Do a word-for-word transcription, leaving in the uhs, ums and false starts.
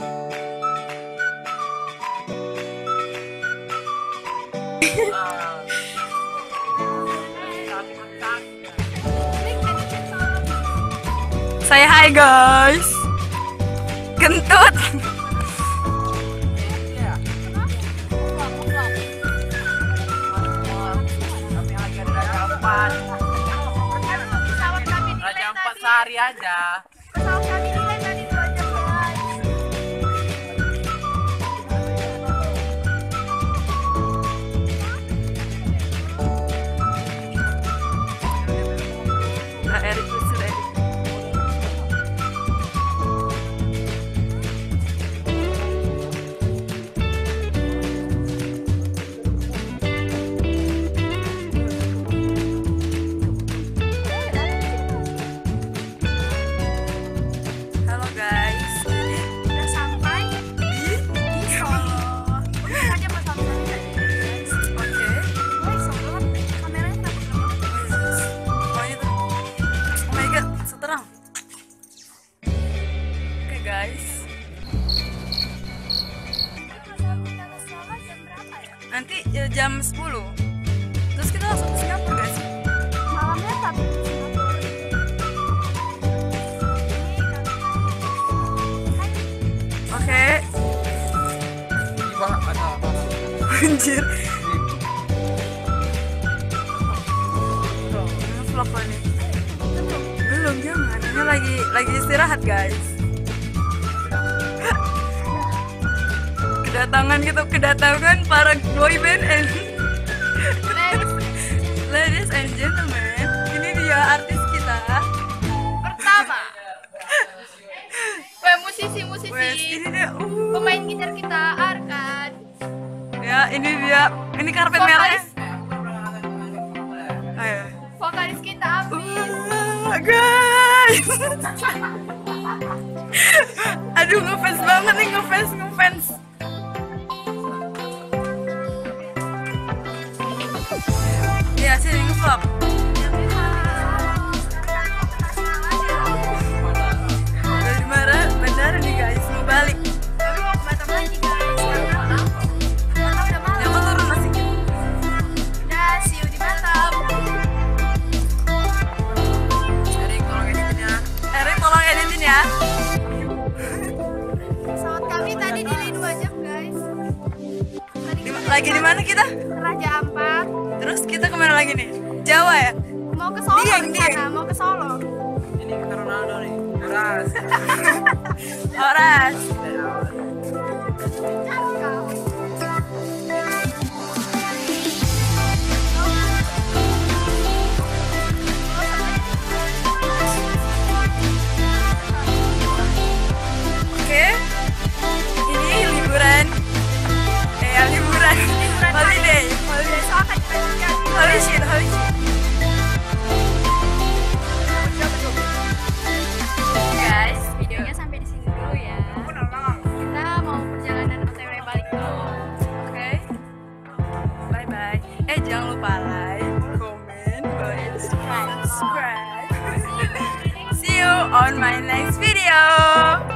Say hi guys. Kentut. Raja Ampat sehari aja. Guys, nanti ya, jam sepuluh terus kita langsung ke Singapura guys. Malamnya tapi oke anjir vlog ini belum jam adanya lagi lagi istirahat guys. Kedatangan gitu, kedatangan para boyband and ladies and gentlemen. Ini dia artis kita pertama. Weh, musisi-musisi. Weh, ini dia uh. pemain gitar kita, Arkan. Ya, ini dia. Ini karpet merahnya. Ayo. Vokalis kita habis. Uh, guys. Aduh, ngefans banget nih, ngefans, ngefans. Ya, sini ngevlog. Dari mana? Bandara nih guys, mau balik. Tapi mau ke Batam lagi guys. Karena udah malam. Jangan turun masih. Udah, see you di Batam. Eri tolong editin ya. Eri tolong editin ya. Pesawat kami tadi delay dua jam guys. Lagi di mana kita? Raja Ampat. Terus kita kemana lagi nih? Jawa ya? Mau ke Solo Dieng, Dieng. Mau ke Solo. Ini kita Ronaldo nih. Oras. Oras. Oke. Ini liburan. Eh liburan. Holiday. Holiday. Holiday. Holiday. Holiday. Guys, videonya sampai di sini dulu ya. Kita mau perjalanan O T W balik dulu. Oke. Bye bye. Eh jangan lupa like, comment, and subscribe. See you on my next video.